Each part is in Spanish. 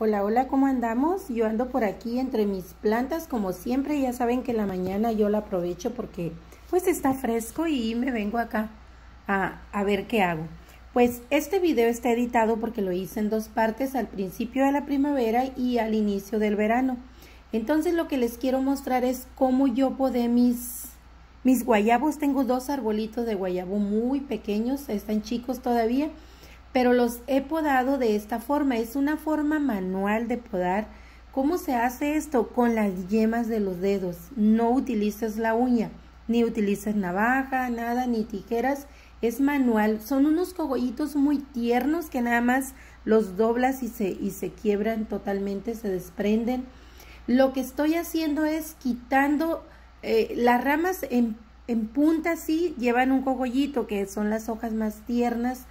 Hola, hola, ¿cómo andamos? Yo ando por aquí entre mis plantas, como siempre. Ya saben que en la mañana yo la aprovecho porque pues está fresco y me vengo acá a ver qué hago. Pues este video está editado porque lo hice en dos partes, al principio de la primavera y al inicio del verano. Entonces lo que les quiero mostrar es cómo yo podé mis guayabos. Tengo dos arbolitos de guayabo muy pequeños, están chicos todavía, pero los he podado de esta forma. Es una forma manual de podar. ¿Cómo se hace esto? Con las yemas de los dedos. No utilizas la uña, ni utilizas navaja, nada, ni tijeras. Es manual. Son unos cogollitos muy tiernos que nada más los doblas y se quiebran totalmente, se desprenden. Lo que estoy haciendo es quitando las ramas en punta, sí, llevan un cogollito que son las hojas más tiernas.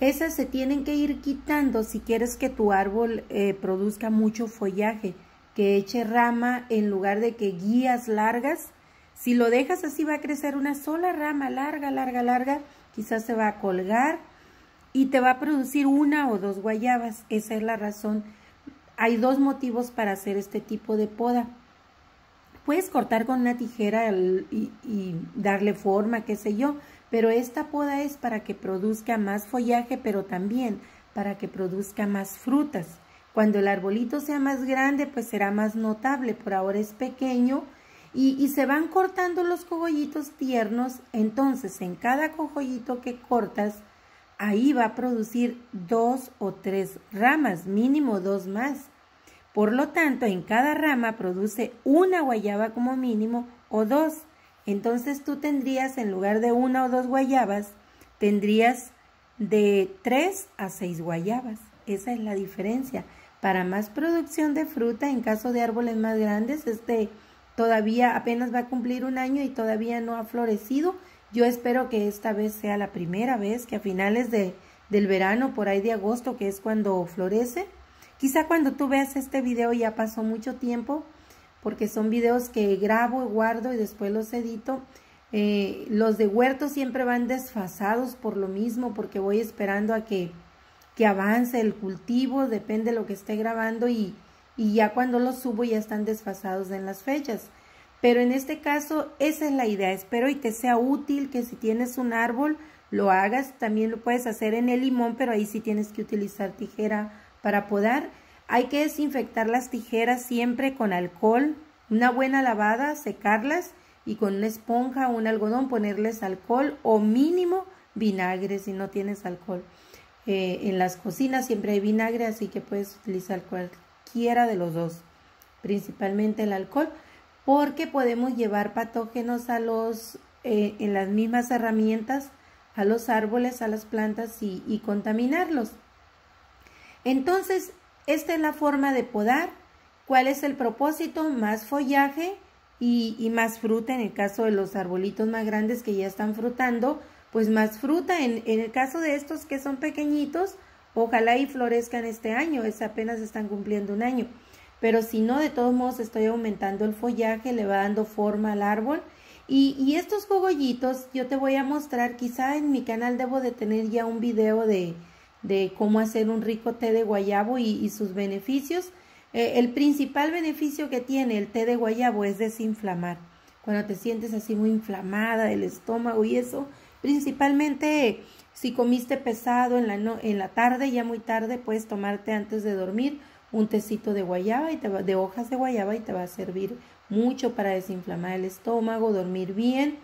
Esas se tienen que ir quitando si quieres que tu árbol produzca mucho follaje, que eche rama en lugar de que guías largas. Si lo dejas así va a crecer una sola rama larga, larga, larga, quizás se va a colgar y te va a producir una o dos guayabas. Esa es la razón. Hay dos motivos para hacer este tipo de poda. Puedes cortar con una tijera y darle forma, qué sé yo, pero esta poda es para que produzca más follaje, pero también para que produzca más frutas. Cuando el arbolito sea más grande, pues será más notable. Por ahora es pequeño y se van cortando los cogollitos tiernos. Entonces, en cada cogollito que cortas, ahí va a producir dos o tres ramas, mínimo dos más. Por lo tanto, en cada rama produce una guayaba como mínimo o dos. Entonces tú tendrías, en lugar de una o dos guayabas, tendrías de 3 a 6 guayabas. Esa es la diferencia. Para más producción de fruta, en caso de árboles más grandes, este todavía apenas va a cumplir un año y todavía no ha florecido. Yo espero que esta vez sea la primera vez, que a finales del verano, por ahí de agosto, que es cuando florece. Quizá cuando tú veas este video ya pasó mucho tiempo, porque son videos que grabo, guardo y después los edito. Los de huerto siempre van desfasados por lo mismo, porque voy esperando a que avance el cultivo, depende de lo que esté grabando, y ya cuando los subo ya están desfasados en las fechas. Pero en este caso esa es la idea. Espero y te sea útil, que si tienes un árbol lo hagas. También lo puedes hacer en el limón, pero ahí sí tienes que utilizar tijera para podar. Hay que desinfectar las tijeras siempre con alcohol, una buena lavada, secarlas y con una esponja o un algodón ponerles alcohol o mínimo vinagre si no tienes alcohol. En las cocinas siempre hay vinagre, así que puedes utilizar cualquiera de los dos, principalmente el alcohol, porque podemos llevar patógenos en las mismas herramientas, a los árboles, a las plantas y contaminarlos. Entonces, esta es la forma de podar. ¿Cuál es el propósito? Más follaje y más fruta. En el caso de los arbolitos más grandes que ya están frutando, pues más fruta. En el caso de estos que son pequeñitos, ojalá y florezcan este año. Apenas están cumpliendo un año. Pero si no, de todos modos estoy aumentando el follaje, le va dando forma al árbol. Y estos cogollitos yo te voy a mostrar. Quizá en mi canal debo de tener ya un video de cómo hacer un rico té de guayabo y sus beneficios. El principal beneficio que tiene el té de guayabo es desinflamar. Cuando te sientes así muy inflamada del estómago y eso, principalmente si comiste pesado en la tarde, ya muy tarde, puedes tomarte antes de dormir un tecito de guayaba de hojas de guayaba, y te va a servir mucho para desinflamar el estómago, dormir bien.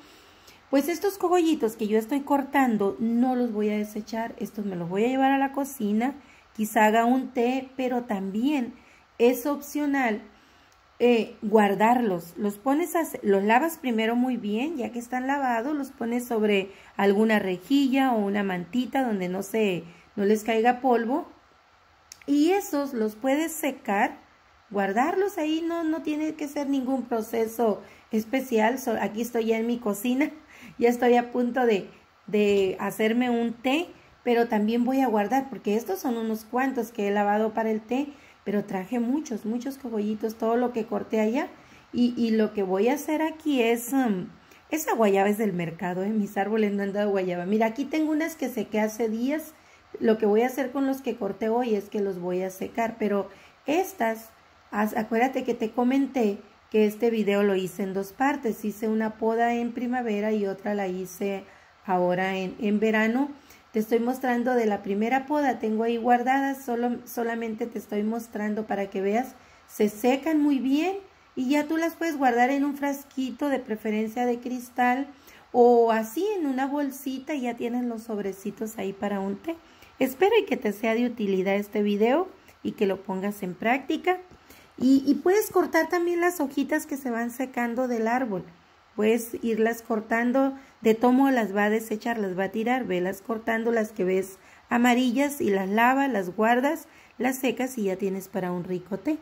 Pues estos cogollitos que yo estoy cortando no los voy a desechar. Estos me los voy a llevar a la cocina, quizá haga un té, pero también es opcional guardarlos. Los lavas primero muy bien, ya que están lavados, los pones sobre alguna rejilla o una mantita donde no les caiga polvo. Y esos los puedes secar, guardarlos ahí, no tiene que ser ningún proceso especial. Aquí estoy ya en mi cocina, ya estoy a punto de hacerme un té, pero también voy a guardar, porque estos son unos cuantos que he lavado para el té, pero traje muchos cogollitos, todo lo que corté allá, y lo que voy a hacer aquí es, esa guayaba es del mercado, mis árboles no han dado guayaba. Mira, aquí tengo unas que sequé hace días, Lo que voy a hacer con los que corté hoy es que los voy a secar, pero estas, acuérdate que te comenté que este video lo hice en dos partes. Hice una poda en primavera y otra la hice ahora en verano. Te estoy mostrando de la primera poda, tengo ahí guardadas, solamente te estoy mostrando para que veas. Se secan muy bien y ya tú las puedes guardar en un frasquito, de preferencia de cristal, o así en una bolsita. Ya tienes los sobrecitos ahí para un té. Espero y que te sea de utilidad este video y que lo pongas en práctica. Y puedes cortar también las hojitas que se van secando del árbol. Puedes irlas cortando, de tomo las va a desechar, las va a tirar. Velas cortando las que ves amarillas y las lavas, las guardas, las secas y ya tienes para un rico té.